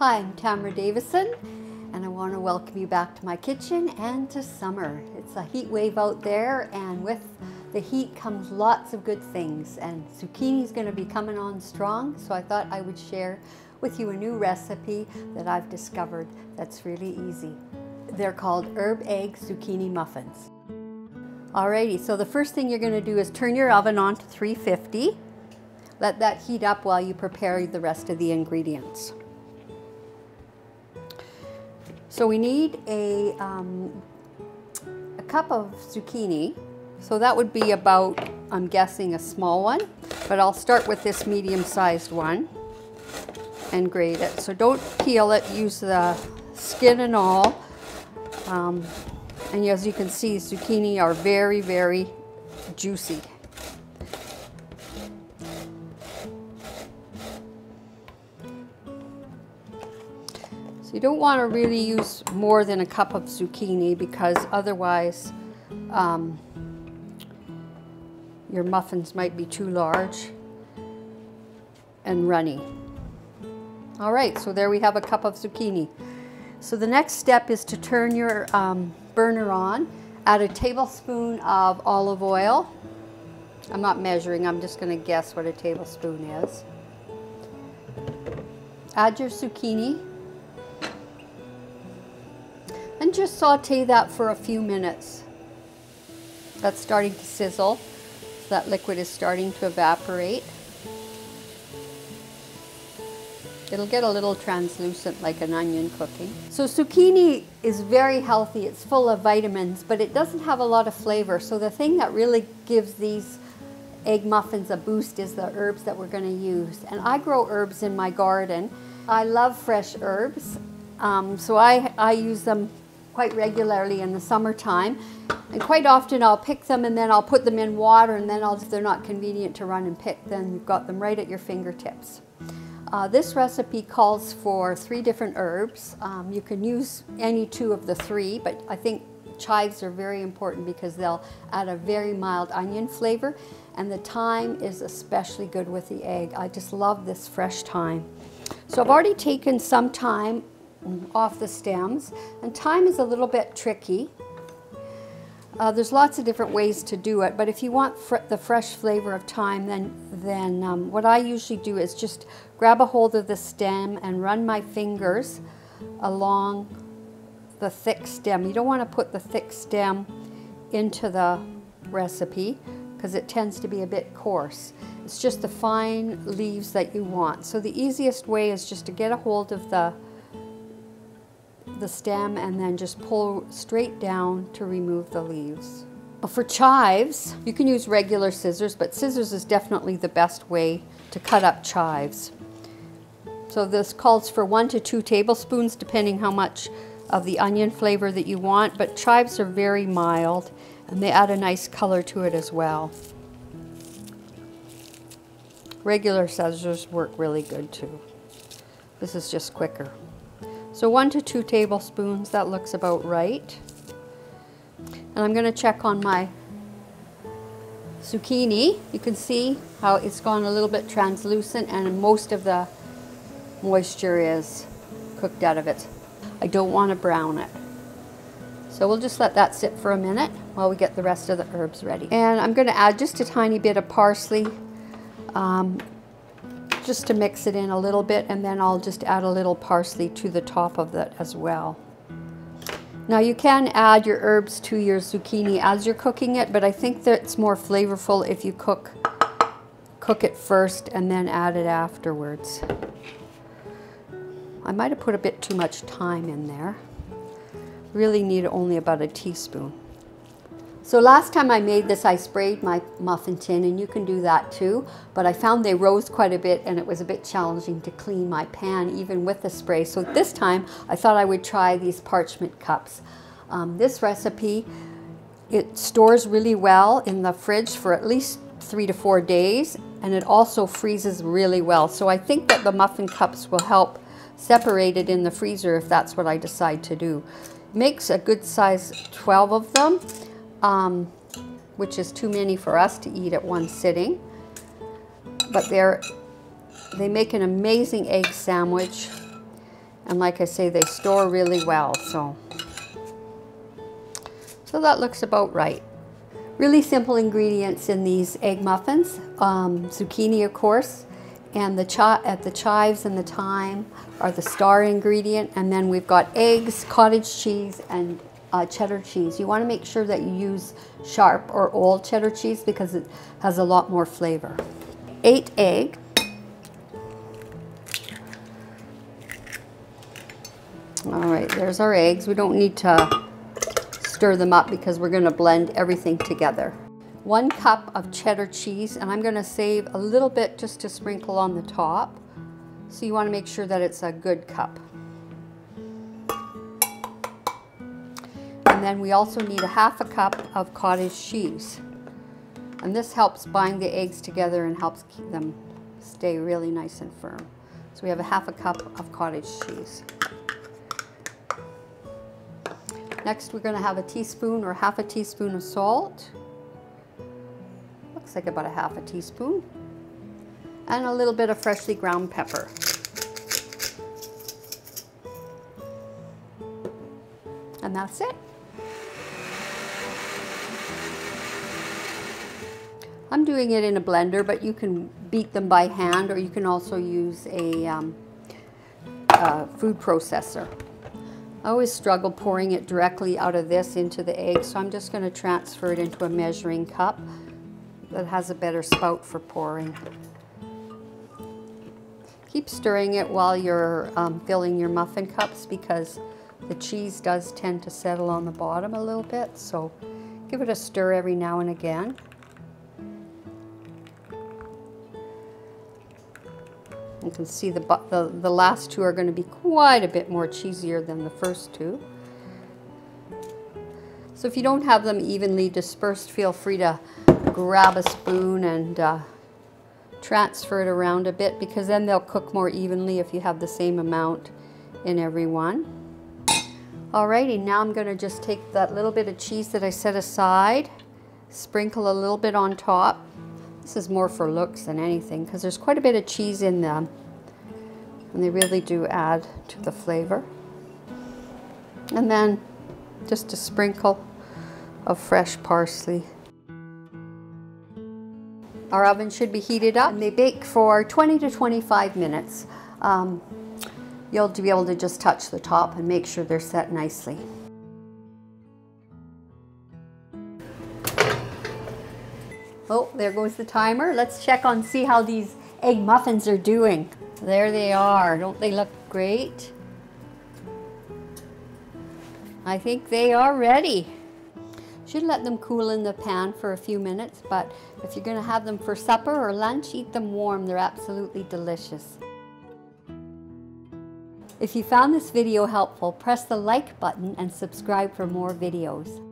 Hi, I'm Tamra Davison, and I want to welcome you back to my kitchen and to summer. It's a heat wave out there, and with the heat comes lots of good things, and zucchini is going to be coming on strong, so I thought I would share with you a new recipe that I've discovered that's really easy. They're called herb egg zucchini muffins. Alrighty, so the first thing you're going to do is turn your oven on to 350. Let that heat up while you prepare the rest of the ingredients. So we need a cup of zucchini. So that would be about, I'm guessing, a small one, but I'll start with this medium-sized one and grate it. So don't peel it, use the skin and all. And as you can see, zucchini are very, very juicy. So you don't want to really use more than a cup of zucchini because otherwise your muffins might be too large and runny. All right, so there we have a cup of zucchini. So the next step is to turn your burner on, add a tablespoon of olive oil. I'm not measuring, I'm just going to guess what a tablespoon is. Add your zucchini. And just saute that for a few minutes. That's starting to sizzle. So that liquid is starting to evaporate. It'll get a little translucent like an onion cooking. So zucchini is very healthy. It's full of vitamins, but it doesn't have a lot of flavor. So the thing that really gives these egg muffins a boost is the herbs that we're going to use. And I grow herbs in my garden. I love fresh herbs. So I use them quite regularly in the summertime, and quite often I'll pick them and then I'll put them in water, and then if they're not convenient to run and pick, then you've got them right at your fingertips. This recipe calls for 3 different herbs. You can use any 2 of the 3, but I think chives are very important because they'll add a very mild onion flavor, and the thyme is especially good with the egg. I just love this fresh thyme. So I've already taken some thyme off the stems, and thyme is a little bit tricky. There's lots of different ways to do it, but if you want the fresh flavor of thyme, then what I usually do is just grab a hold of the stem and run my fingers along the thick stem. You don't want to put the thick stem into the recipe because it tends to be a bit coarse. It's just the fine leaves that you want. So the easiest way is just to get a hold of the stem and then just pull straight down to remove the leaves. For chives, you can use regular scissors, but scissors is definitely the best way to cut up chives. So this calls for 1 to 2 tablespoons, depending how much of the onion flavor that you want, but chives are very mild and they add a nice color to it as well. Regular scissors work really good too. This is just quicker. So 1 to 2 tablespoons, that looks about right. And I'm going to check on my zucchini. You can see how it's gone a little bit translucent and most of the moisture is cooked out of it. I don't want to brown it. So we'll just let that sit for a minute while we get the rest of the herbs ready. And I'm going to add just a tiny bit of parsley. Just to mix it in a little bit, and then I'll just add a little parsley to the top of that as well. Now you can add your herbs to your zucchini as you're cooking it, but I think that it's more flavorful if you cook it first and then add it afterwards. I might have put a bit too much thyme in there. Really need only about a teaspoon. So last time I made this, I sprayed my muffin tin, and you can do that too, but I found they rose quite a bit and it was a bit challenging to clean my pan even with the spray. So this time I thought I would try these parchment cups. This recipe, it stores really well in the fridge for at least 3 to 4 days, and it also freezes really well. So I think that the muffin cups will help separate it in the freezer if that's what I decide to do. Makes a good size 12 of them. Which is too many for us to eat at one sitting, but they make an amazing egg sandwich, And like I say, they store really well, so that looks about right. Really simple ingredients in these egg muffins. Zucchini, of course, and the chives and the thyme are the star ingredient. And then we've got eggs, cottage cheese, and cheddar cheese. You want to make sure that you use sharp or old cheddar cheese because it has a lot more flavor. 8 eggs. All right, there's our eggs. We don't need to stir them up because we're going to blend everything together. 1 cup of cheddar cheese, and I'm going to save a little bit just to sprinkle on the top. So you want to make sure that it's a good cup. And then we also need 1/2 cup of cottage cheese. And this helps bind the eggs together and helps keep them stay really nice and firm. So we have 1/2 cup of cottage cheese. Next, we're going to have 1 teaspoon or 1/2 teaspoon of salt. Looks like about 1/2 teaspoon. And a little bit of freshly ground pepper. And that's it. I'm doing it in a blender, but you can beat them by hand or you can also use a food processor. I always struggle pouring it directly out of this into the egg, so I'm just going to transfer it into a measuring cup that has a better spout for pouring. Keep stirring it while you're filling your muffin cups because the cheese does tend to settle on the bottom a little bit, so give it a stir every now and again. You can see the last two are going to be quite a bit more cheesier than the first two. So if you don't have them evenly dispersed, feel free to grab a spoon and transfer it around a bit because then they'll cook more evenly if you have the same amount in every one. Alrighty, now I'm going to just take that little bit of cheese that I set aside, sprinkle a little bit on top. This is more for looks than anything because there's quite a bit of cheese in them and they really do add to the flavor. And then just a sprinkle of fresh parsley. Our oven should be heated up and they bake for 20 to 25 minutes. You'll be able to just touch the top and make sure they're set nicely. Oh, there goes the timer. Let's check on see how these egg muffins are doing. There they are. Don't they look great? I think they are ready. Should let them cool in the pan for a few minutes, but if you're going to have them for supper or lunch, eat them warm. They're absolutely delicious. If you found this video helpful, press the like button and subscribe for more videos.